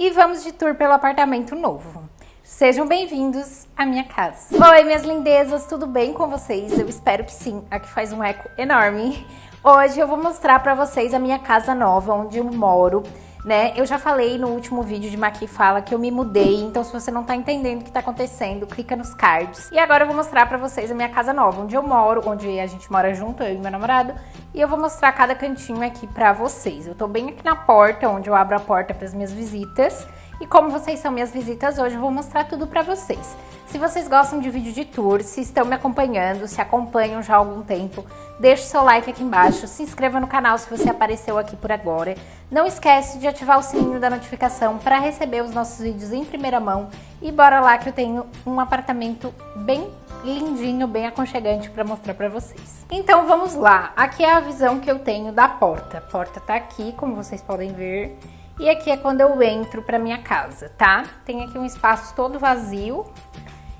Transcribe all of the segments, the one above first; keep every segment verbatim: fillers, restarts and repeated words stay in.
e vamos de tour pelo apartamento novo. Sejam bem-vindos à minha casa. Oi, minhas lindezas, tudo bem com vocês? Eu espero que sim, aqui faz um eco enorme. Hoje eu vou mostrar pra vocês a minha casa nova, onde eu moro, né? Eu já falei no último vídeo de Maqui Fala que eu me mudei, então se você não tá entendendo o que tá acontecendo, clica nos cards. E agora eu vou mostrar pra vocês a minha casa nova, onde eu moro, onde a gente mora junto, eu e meu namorado. E eu vou mostrar cada cantinho aqui pra vocês. Eu tô bem aqui na porta, onde eu abro a porta pras minhas visitas. E como vocês são minhas visitas hoje, eu vou mostrar tudo pra vocês. Se vocês gostam de vídeo de tour, se estão me acompanhando, se acompanham já há algum tempo, deixe seu like aqui embaixo, se inscreva no canal se você apareceu aqui por agora. Não esquece de ativar o sininho da notificação para receber os nossos vídeos em primeira mão. E bora lá que eu tenho um apartamento bem lindinho, bem aconchegante pra mostrar pra vocês. Então vamos lá, aqui é a visão que eu tenho da porta. A porta tá aqui, como vocês podem ver. E aqui é quando eu entro pra minha casa, tá? Tem aqui um espaço todo vazio.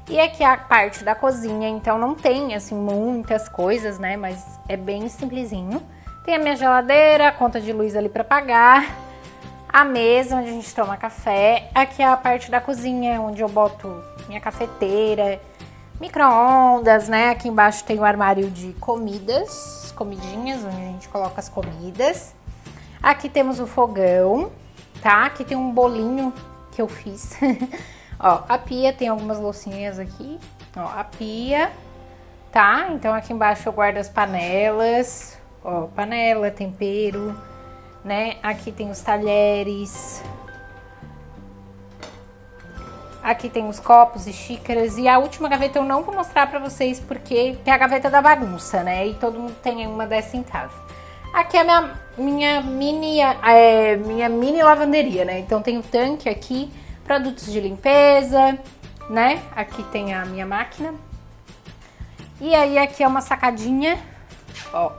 E aqui é a parte da cozinha, então não tem, assim, muitas coisas, né? Mas é bem simplesinho. Tem a minha geladeira, a conta de luz ali pra pagar. A mesa onde a gente toma café. Aqui é a parte da cozinha, onde eu boto minha cafeteira, micro-ondas, né? Aqui embaixo tem o armário de comidas, comidinhas, onde a gente coloca as comidas. Aqui temos o fogão. Tá? Aqui tem um bolinho que eu fiz. Ó, a pia tem algumas loucinhas aqui. Ó, a pia. Tá? Então aqui embaixo eu guardo as panelas. Ó, panela, tempero, né? Aqui tem os talheres. Aqui tem os copos e xícaras. E a última gaveta eu não vou mostrar pra vocês porque é a gaveta da bagunça, né? E todo mundo tem uma dessa em casa. Aqui é a minha, minha, mini, é, minha mini lavanderia, né? Então tem o tanque aqui, produtos de limpeza, né? Aqui tem a minha máquina. E aí aqui é uma sacadinha, ó.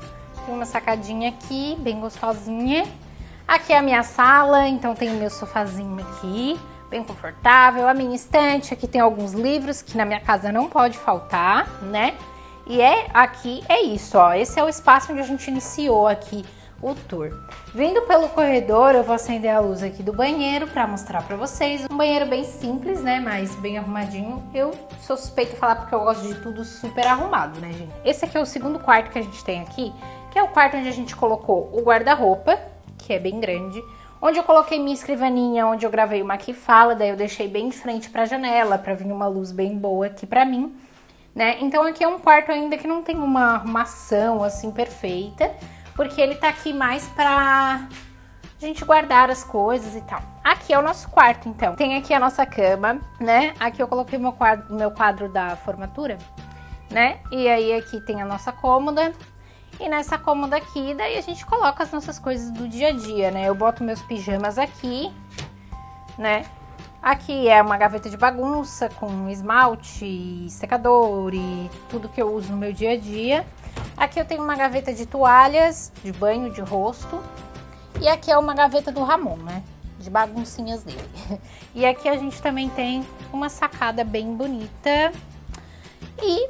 Tem uma sacadinha aqui, bem gostosinha. Aqui é a minha sala, então tem o meu sofazinho aqui, bem confortável. A minha estante, aqui tem alguns livros que na minha casa não pode faltar, né? E é aqui, é isso, ó. Esse é o espaço onde a gente iniciou aqui o tour. Vindo pelo corredor, eu vou acender a luz aqui do banheiro para mostrar para vocês. Um banheiro bem simples, né? Mas bem arrumadinho. Eu sou suspeita de falar porque eu gosto de tudo super arrumado, né, gente? Esse aqui é o segundo quarto que a gente tem aqui, que é o quarto onde a gente colocou o guarda-roupa, que é bem grande. Onde eu coloquei minha escrivaninha, onde eu gravei o Maqui Fala, daí eu deixei bem de frente para a janela, para vir uma luz bem boa aqui para mim. Né? Então aqui é um quarto ainda que não tem uma arrumação assim perfeita, porque ele tá aqui mais pra gente guardar as coisas e tal. Aqui é o nosso quarto, então. Tem aqui a nossa cama, né? Aqui eu coloquei meu quadro, meu quadro da formatura, né? E aí aqui tem a nossa cômoda. E nessa cômoda aqui, daí a gente coloca as nossas coisas do dia a dia, né? Eu boto meus pijamas aqui, né? Aqui é uma gaveta de bagunça com esmalte, secador e tudo que eu uso no meu dia a dia. Aqui eu tenho uma gaveta de toalhas, de banho, de rosto. E aqui é uma gaveta do Ramon, né? De baguncinhas dele. E aqui a gente também tem uma sacada bem bonita. E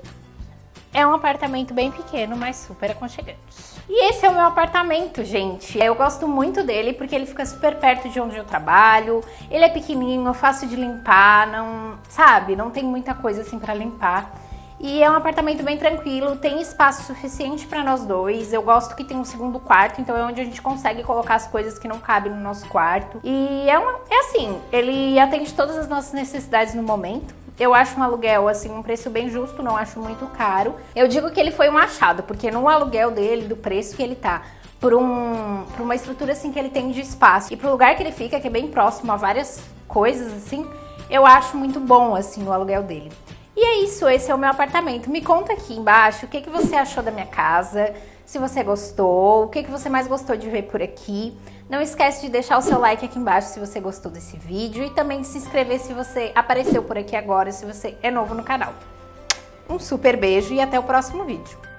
é um apartamento bem pequeno, mas super aconchegante. E esse é o meu apartamento, gente. Eu gosto muito dele porque ele fica super perto de onde eu trabalho. Ele é pequenininho, fácil de limpar, não, sabe? Não tem muita coisa assim pra limpar. E é um apartamento bem tranquilo, tem espaço suficiente pra nós dois. Eu gosto que tem um segundo quarto, então é onde a gente consegue colocar as coisas que não cabem no nosso quarto. E é, uma, é assim, ele atende todas as nossas necessidades no momento. Eu acho um aluguel, assim, um preço bem justo, não acho muito caro. Eu digo que ele foi um achado, porque no aluguel dele, do preço que ele tá, por, um, por uma estrutura, assim, que ele tem de espaço e pro lugar que ele fica, que é bem próximo a várias coisas, assim, eu acho muito bom, assim, o aluguel dele. E é isso, esse é o meu apartamento. Me conta aqui embaixo o que, que você achou da minha casa, se você gostou, o que, que você mais gostou de ver por aqui. Não esquece de deixar o seu like aqui embaixo se você gostou desse vídeo e também de se inscrever se você apareceu por aqui agora, se você é novo no canal. Um super beijo e até o próximo vídeo.